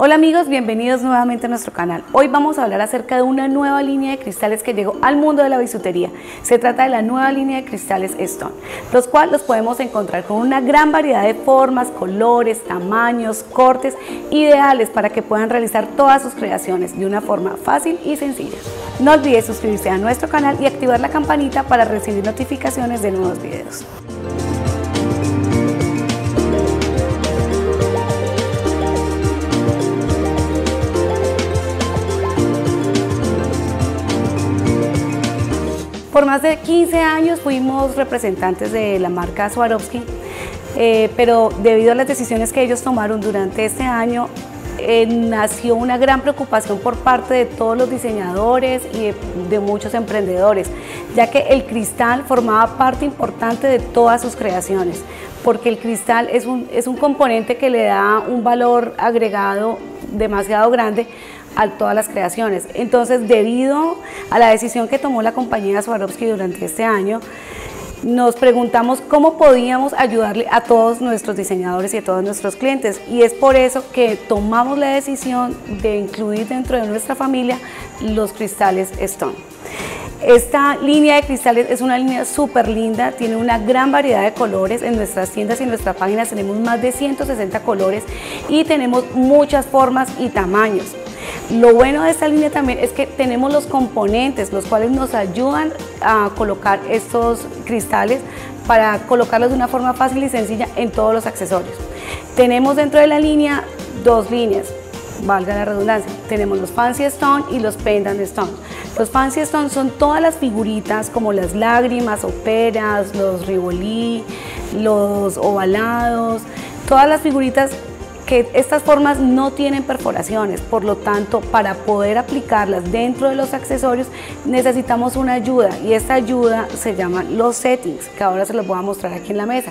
Hola amigos, bienvenidos nuevamente a nuestro canal. Hoy vamos a hablar acerca de una nueva línea de cristales que llegó al mundo de la bisutería. Se trata de la nueva línea de cristales Stone, los cuales los podemos encontrar con una gran variedad de formas, colores, tamaños, cortes, ideales para que puedan realizar todas sus creaciones de una forma fácil y sencilla. No olvides suscribirse a nuestro canal y activar la campanita para recibir notificaciones de nuevos videos. Por más de 15 años fuimos representantes de la marca Swarovski, pero debido a las decisiones que ellos tomaron durante este año, nació una gran preocupación por parte de todos los diseñadores y de muchos emprendedores, ya que el cristal formaba parte importante de todas sus creaciones, porque el cristal es un componente que le da un valor agregado demasiado grande a todas las creaciones. Entonces, debido a la decisión que tomó la compañía Swarovski durante este año, nos preguntamos cómo podíamos ayudarle a todos nuestros diseñadores y a todos nuestros clientes, y es por eso que tomamos la decisión de incluir dentro de nuestra familia los cristales Stone. Esta línea de cristales es una línea súper linda, tiene una gran variedad de colores. En nuestras tiendas y en nuestras páginas tenemos más de 160 colores y tenemos muchas formas y tamaños. Lo bueno de esta línea también es que tenemos los componentes, los cuales nos ayudan a colocar estos cristales para colocarlos de una forma fácil y sencilla en todos los accesorios. Tenemos dentro de la línea dos líneas, valga la redundancia. Tenemos los Fancy Stone y los Pendant Stone. Los Fancy Stone son todas las figuritas como las lágrimas, óperas, los Rivoli, los ovalados, todas las figuritas que estas formas no tienen perforaciones, por lo tanto, para poder aplicarlas dentro de los accesorios necesitamos una ayuda, y esta ayuda se llaman los settings, que ahora se los voy a mostrar aquí en la mesa.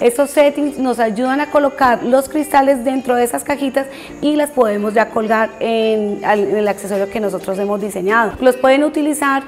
Estos settings nos ayudan a colocar los cristales dentro de esas cajitas y las podemos ya colgar en el accesorio que nosotros hemos diseñado. Los pueden utilizar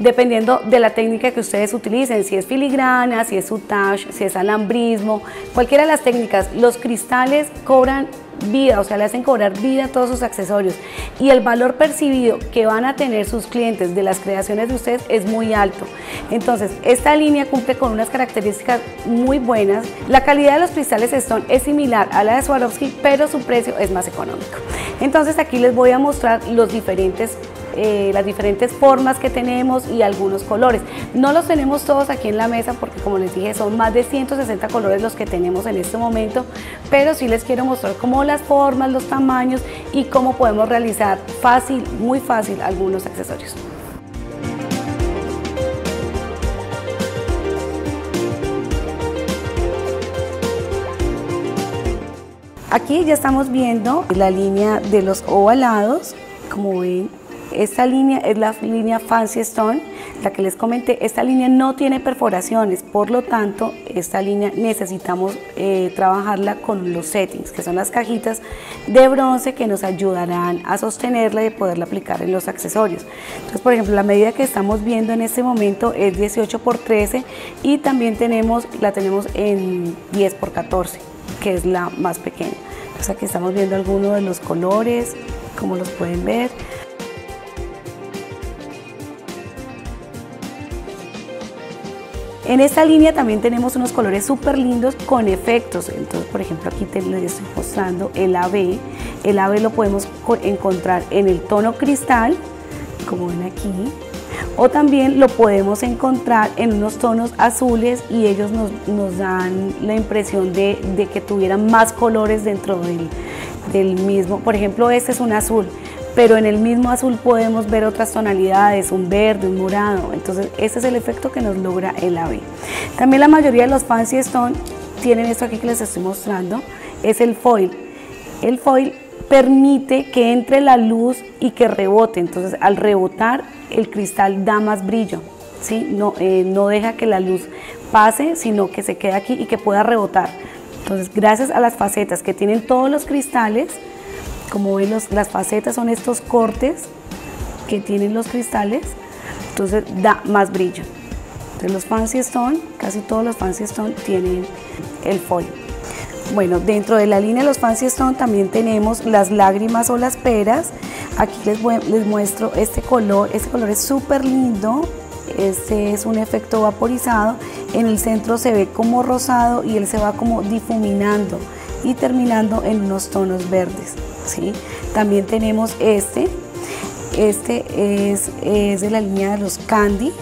dependiendo de la técnica que ustedes utilicen, si es filigrana, si es sutache, si es alambrismo, cualquiera de las técnicas. Los cristales cobran vida, o sea, le hacen cobrar vida a todos sus accesorios, y el valor percibido que van a tener sus clientes de las creaciones de ustedes es muy alto. Entonces, esta línea cumple con unas características muy buenas. La calidad de los cristales Stone es similar a la de Swarovski, pero su precio es más económico. Entonces, aquí les voy a mostrar los diferentes las diferentes formas que tenemos y algunos colores. No los tenemos todos aquí en la mesa porque, como les dije, son más de 160 colores los que tenemos en este momento, pero sí les quiero mostrar cómo las formas, los tamaños y cómo podemos realizar fácil, muy fácil, algunos accesorios. Aquí ya estamos viendo la línea de los ovalados. Como ven, esta línea es la línea Fancy Stone, la que les comenté. Esta línea no tiene perforaciones, por lo tanto, esta línea necesitamos trabajarla con los settings, que son las cajitas de bronce que nos ayudarán a sostenerla y poderla aplicar en los accesorios. Entonces, por ejemplo, la medida que estamos viendo en este momento es 18 por 13, y también la tenemos en 10 por 14, que es la más pequeña. Entonces, aquí estamos viendo algunos de los colores, como los pueden ver. En esta línea también tenemos unos colores súper lindos con efectos. Entonces, por ejemplo, aquí te les estoy mostrando el AB. El AB lo podemos encontrar en el tono cristal, como ven aquí, o también lo podemos encontrar en unos tonos azules, y ellos nos dan la impresión de que tuvieran más colores dentro del mismo. Por ejemplo, este es un azul, pero en el mismo azul podemos ver otras tonalidades, un verde, un morado. Entonces, este es el efecto que nos logra el AB. También la mayoría de los Fancy Stone tienen esto aquí que les estoy mostrando, es el foil. El foil permite que entre la luz y que rebote, entonces al rebotar el cristal da más brillo, ¿sí? No deja que la luz pase, sino que se quede aquí y que pueda rebotar. Entonces, gracias a las facetas que tienen todos los cristales, como ven, las facetas son estos cortes que tienen los cristales, entonces da más brillo. Entonces, los Fancy Stone, casi todos los Fancy Stone tienen el foil. Bueno, dentro de la línea de los Fancy Stone también tenemos las lágrimas o las peras. Aquí les muestro este color es súper lindo. Este es un efecto vaporizado, en el centro se ve como rosado y él se va como difuminando y terminando en unos tonos verdes, ¿sí? También tenemos este es de la línea de los candy.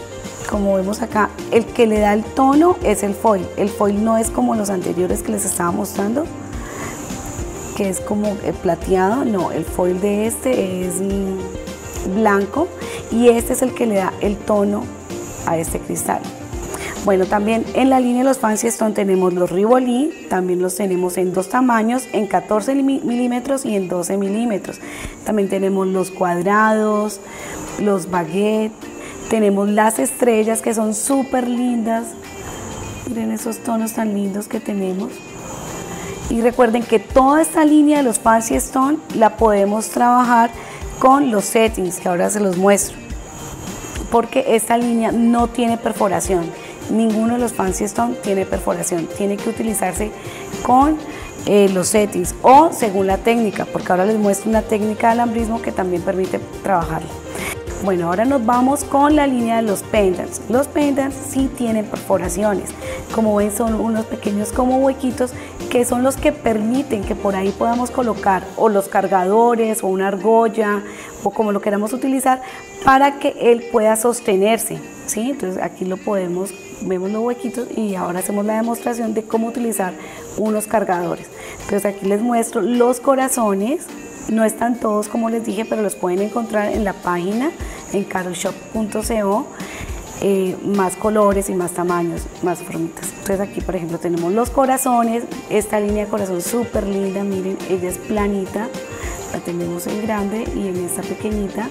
Como vemos acá, el que le da el tono es el foil. El foil no es como los anteriores que les estaba mostrando, que es como plateado, no, el foil de este es blanco y este es el que le da el tono a este cristal. Bueno, también en la línea de los Fancy Stone tenemos los Rivoli, también los tenemos en dos tamaños, en 14 milímetros y en 12 milímetros. También tenemos los cuadrados, los baguette, tenemos las estrellas que son súper lindas. Miren esos tonos tan lindos que tenemos. Y recuerden que toda esta línea de los Fancy Stone la podemos trabajar con los settings, que ahora se los muestro, porque esta línea no tiene perforación. Ninguno de los Fancy Stone tiene perforación, tiene que utilizarse con los settings o según la técnica, porque ahora les muestro una técnica de alambrismo que también permite trabajarlo. Bueno, ahora nos vamos con la línea de los pendants. Los pendants sí tienen perforaciones, como ven son unos pequeños como huequitos que son los que permiten que por ahí podamos colocar o los cargadores o una argolla o como lo queramos utilizar para que él pueda sostenerse, ¿sí? Entonces aquí lo podemos, vemos los huequitos y ahora hacemos la demostración de cómo utilizar unos cargadores. Entonces aquí les muestro los corazones. No están todos, como les dije, pero los pueden encontrar en la página, en carolshop.co, más colores y más tamaños, más formitas. Entonces aquí, por ejemplo, tenemos los corazones, esta línea de corazón súper linda, miren, ella es planita, la tenemos en grande y en esta pequeñita.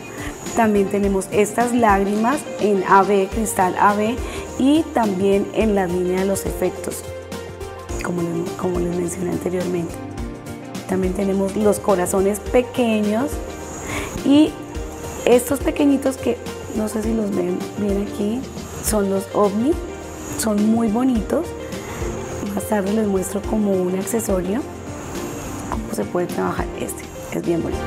También tenemos estas lágrimas en AB, cristal AB, y también en la línea de los efectos, como les mencioné anteriormente. También tenemos los corazones pequeños y estos pequeñitos que no sé si los ven bien aquí, son los ovni, son muy bonitos. Más tarde les muestro como un accesorio cómo se puede trabajar este, es bien bonito.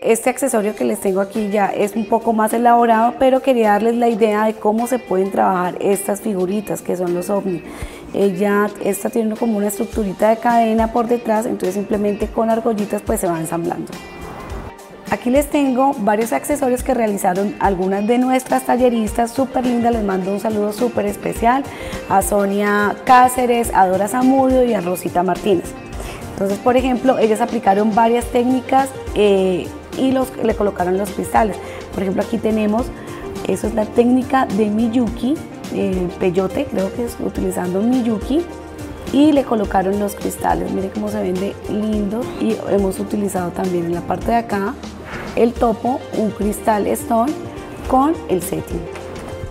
Este accesorio que les tengo aquí ya es un poco más elaborado, pero quería darles la idea de cómo se pueden trabajar estas figuritas que son los ovni. Esta tiene como una estructurita de cadena por detrás, entonces simplemente con argollitas pues se va ensamblando. Aquí les tengo varios accesorios que realizaron algunas de nuestras talleristas súper lindas. Les mando un saludo súper especial a Sonia Cáceres, a Dora Zamudio y a Rosita Martínez. Entonces, por ejemplo, ellas aplicaron varias técnicas y le colocaron los cristales. Por ejemplo, aquí tenemos, eso es la técnica de Miyuki, peyote, creo que es utilizando Miyuki, y le colocaron los cristales. Miren cómo se ven de lindos. Y hemos utilizado también en la parte de acá el topo, un cristal stone con el setting.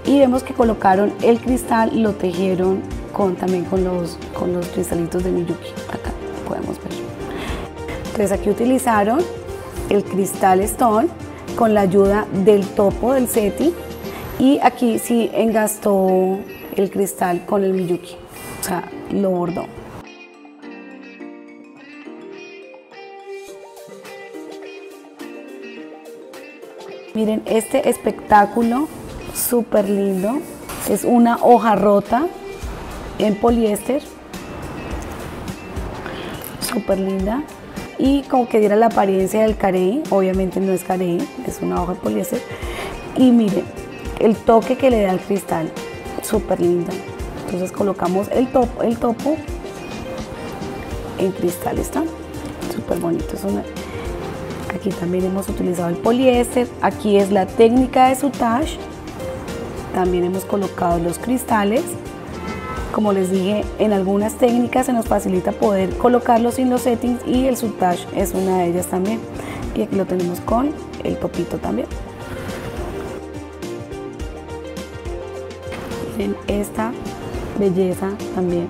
Y vemos que colocaron el cristal, lo tejieron también con los cristalitos de Miyuki. Acá podemos ver. Entonces aquí utilizaron el cristal stone con la ayuda del topo del seti, y aquí sí engastó el cristal con el Miyuki, o sea, lo bordó. Miren este espectáculo súper lindo, es una hoja rota en poliéster, súper linda. Y como que diera la apariencia del carey, obviamente no es carey, es una hoja de poliéster. Y miren, el toque que le da el cristal, súper linda. Entonces colocamos el topo en cristal, está súper bonito. Aquí también hemos utilizado el poliéster, aquí es la técnica de sutache, también hemos colocado los cristales. Como les dije, en algunas técnicas se nos facilita poder colocarlos sin los settings y el sutache es una de ellas también. Y aquí lo tenemos con el topito también. Miren esta belleza también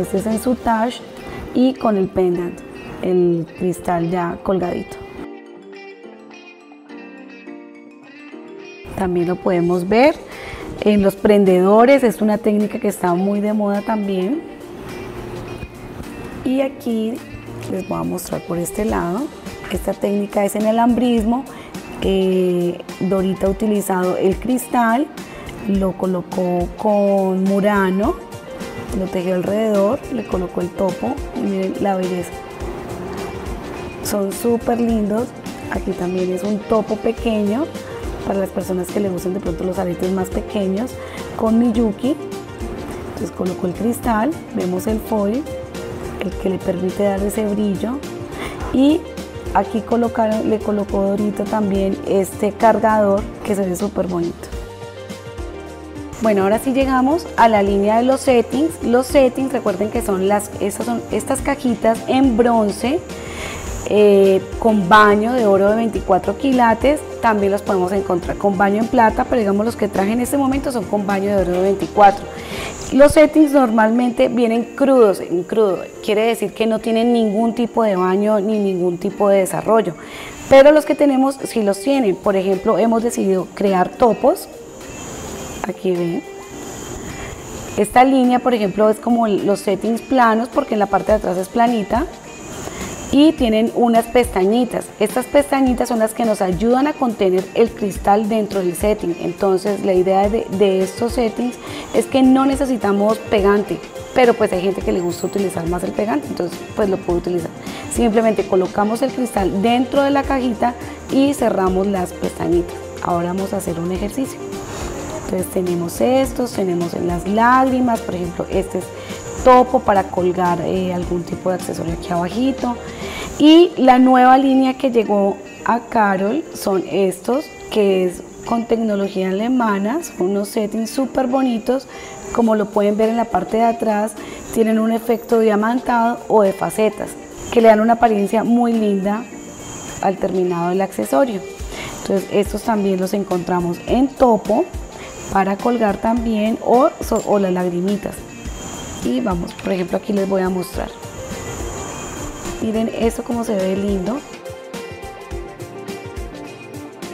este es en sutache y con el pendant, el cristal ya colgadito. También lo podemos ver en los prendedores, es una técnica que está muy de moda también. Y aquí les voy a mostrar por este lado, esta técnica es en alambrismo. Dorita ha utilizado el cristal, lo colocó con Murano, lo tejió alrededor, le colocó el topo y miren la belleza. Son súper lindos, aquí también es un topo pequeño para las personas que le gustan de pronto los aretes más pequeños, con Miyuki. Entonces colocó el cristal, vemos el foil, el que le permite dar ese brillo, y aquí le colocó Dorita también este cargador que se ve súper bonito. Bueno, ahora sí llegamos a la línea de los settings. Los settings, recuerden que son estas cajitas en bronce con baño de oro de 24 quilates. También los podemos encontrar con baño en plata, pero digamos los que traje en este momento son con baño de oro de 24. Los settings normalmente vienen crudos, en crudo, quiere decir que no tienen ningún tipo de baño ni ningún tipo de desarrollo, pero los que tenemos sí los tienen. Por ejemplo, hemos decidido crear topos, aquí ven, esta línea por ejemplo es como los settings planos porque en la parte de atrás es planita y tienen unas pestañitas. Estas pestañitas son las que nos ayudan a contener el cristal dentro del setting. Entonces la idea de estos settings es que no necesitamos pegante, pero pues hay gente que le gusta utilizar más el pegante, entonces pues lo puede utilizar. Simplemente colocamos el cristal dentro de la cajita y cerramos las pestañitas. Ahora vamos a hacer un ejercicio. Entonces tenemos estos, tenemos en las lágrimas, por ejemplo este es topo para colgar algún tipo de accesorio aquí abajito. Y la nueva línea que llegó a Carol son estos, que es con tecnología alemana, son unos settings súper bonitos, como lo pueden ver en la parte de atrás, tienen un efecto diamantado o de facetas, que le dan una apariencia muy linda al terminado del accesorio. Entonces estos también los encontramos en topo, para colgar también, o las lagrimitas. Y vamos, por ejemplo aquí les voy a mostrar, miren esto como se ve lindo,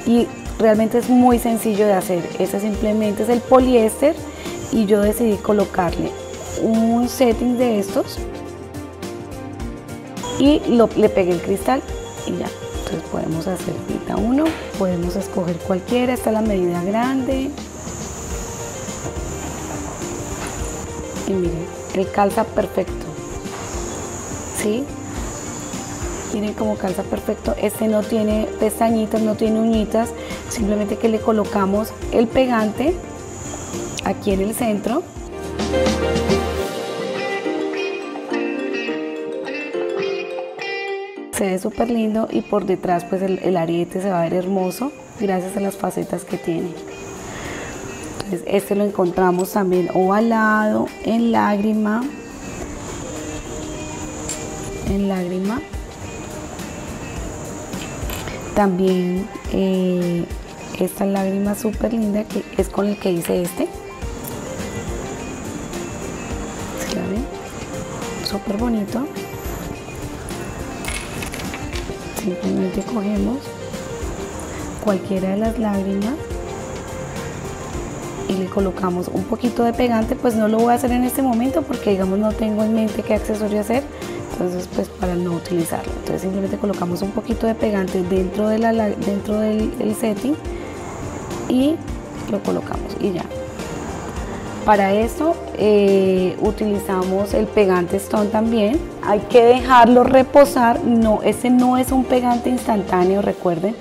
y realmente es muy sencillo de hacer. Este simplemente es el poliéster y yo decidí colocarle un setting de estos y le pegué el cristal y ya. Entonces podemos hacer pita uno, podemos escoger cualquiera, esta es la medida grande. Y miren, el calza perfecto, ¿sí? Miren cómo calza perfecto. Este no tiene pestañitas, no tiene uñitas, simplemente que le colocamos el pegante aquí en el centro. Se ve súper lindo y por detrás pues el arete se va a ver hermoso gracias a las facetas que tiene. Este lo encontramos también ovalado, en lágrima, También esta lágrima súper linda que es con el que hice este. ¿Sí la ven? Súper bonito. Simplemente cogemos cualquiera de las lágrimas y le colocamos un poquito de pegante. Pues no lo voy a hacer en este momento porque digamos no tengo en mente qué accesorio hacer, entonces pues para no utilizarlo, entonces simplemente colocamos un poquito de pegante dentro de del setting y lo colocamos y ya. Para eso utilizamos el Pendant Stone también, hay que dejarlo reposar. No, este no es un pegante instantáneo, recuerden,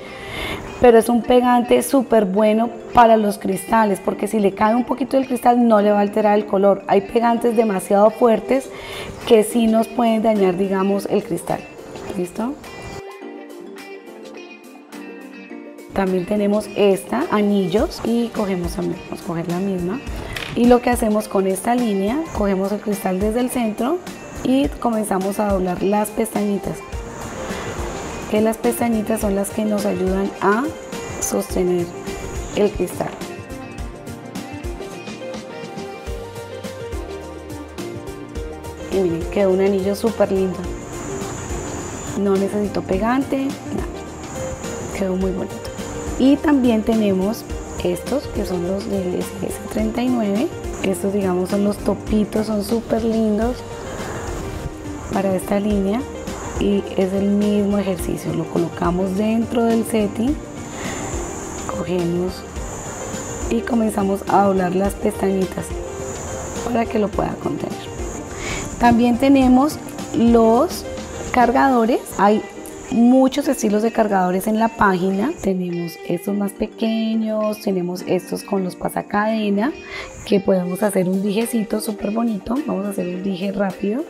pero es un pegante súper bueno para los cristales porque si le cae un poquito del cristal no le va a alterar el color. Hay pegantes demasiado fuertes que sí nos pueden dañar digamos el cristal. ¿Listo? También tenemos esta, anillos, y cogemos también, vamos a coger la misma, y lo que hacemos con esta línea, cogemos el cristal desde el centro y comenzamos a doblar las pestañitas, que las pestañitas son las que nos ayudan a sostener el cristal. y miren, quedó un anillo súper lindo. No necesito pegante, nada. Quedó muy bonito. Y también tenemos estos que son los del S39. Estos, digamos, son los topitos, son súper lindos para esta línea. Y es el mismo ejercicio, lo colocamos dentro del setting, cogemos y comenzamos a doblar las pestañitas para que lo pueda contener. También tenemos los cargadores, hay muchos estilos de cargadores en la página. Tenemos estos más pequeños, tenemos estos con los pasacadena, que podemos hacer un dijecito súper bonito. Vamos a hacer un dije rápido.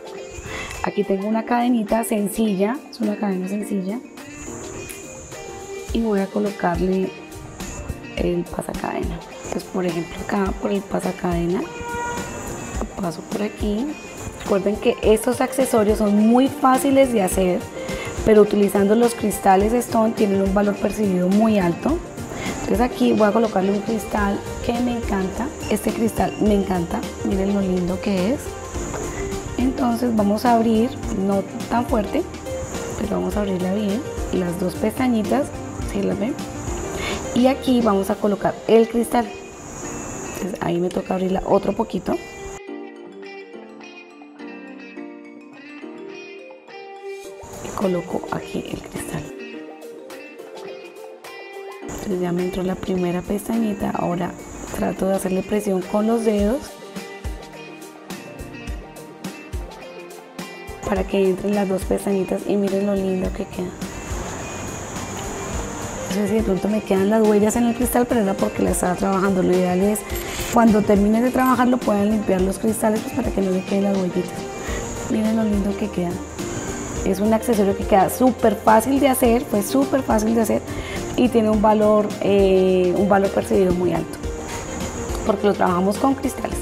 Aquí tengo una cadenita sencilla, es una cadena sencilla, y voy a colocarle el pasacadena. Entonces, por ejemplo, acá por el pasacadena paso por aquí. Recuerden que estos accesorios son muy fáciles de hacer, pero utilizando los cristales Stone tienen un valor percibido muy alto. Entonces aquí voy a colocarle un cristal que me encanta. Este cristal me encanta, miren lo lindo que es. Entonces vamos a abrir, no tan fuerte, pero vamos a abrirla bien, las dos pestañitas, ¿sí las ven? Y aquí vamos a colocar el cristal. Entonces ahí me toca abrirla otro poquito. Y coloco aquí el cristal. Entonces ya me entró la primera pestañita, ahora trato de hacerle presión con los dedos para que entren las dos pestañitas y miren lo lindo que queda. No sé si de pronto me quedan las huellas en el cristal, pero era porque la estaba trabajando. Lo ideal es cuando terminen de trabajarlo puedan limpiar los cristales, pues, para que no le queden las huellitas. Miren lo lindo que queda. Es un accesorio que queda súper fácil de hacer, fue súper fácil de hacer y tiene un valor percibido muy alto porque lo trabajamos con cristales.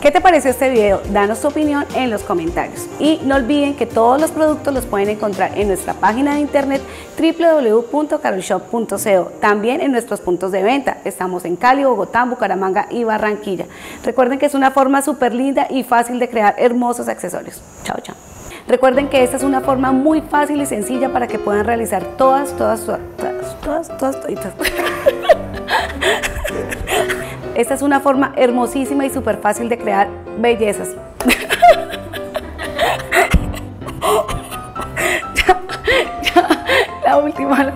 ¿Qué te pareció este video? Danos tu opinión en los comentarios y no olviden que todos los productos los pueden encontrar en nuestra página de internet www.carolshop.co, también en nuestros puntos de venta. Estamos en Cali, Bogotá, Bucaramanga y Barranquilla. Recuerden que es una forma súper linda y fácil de crear hermosos accesorios. Chao, chao. Recuerden que esta es una forma muy fácil y sencilla para que puedan realizar todas. Esta es una forma hermosísima y súper fácil de crear bellezas. La última.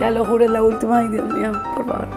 Ya lo juro, es la última. Ay, Dios mío, por favor.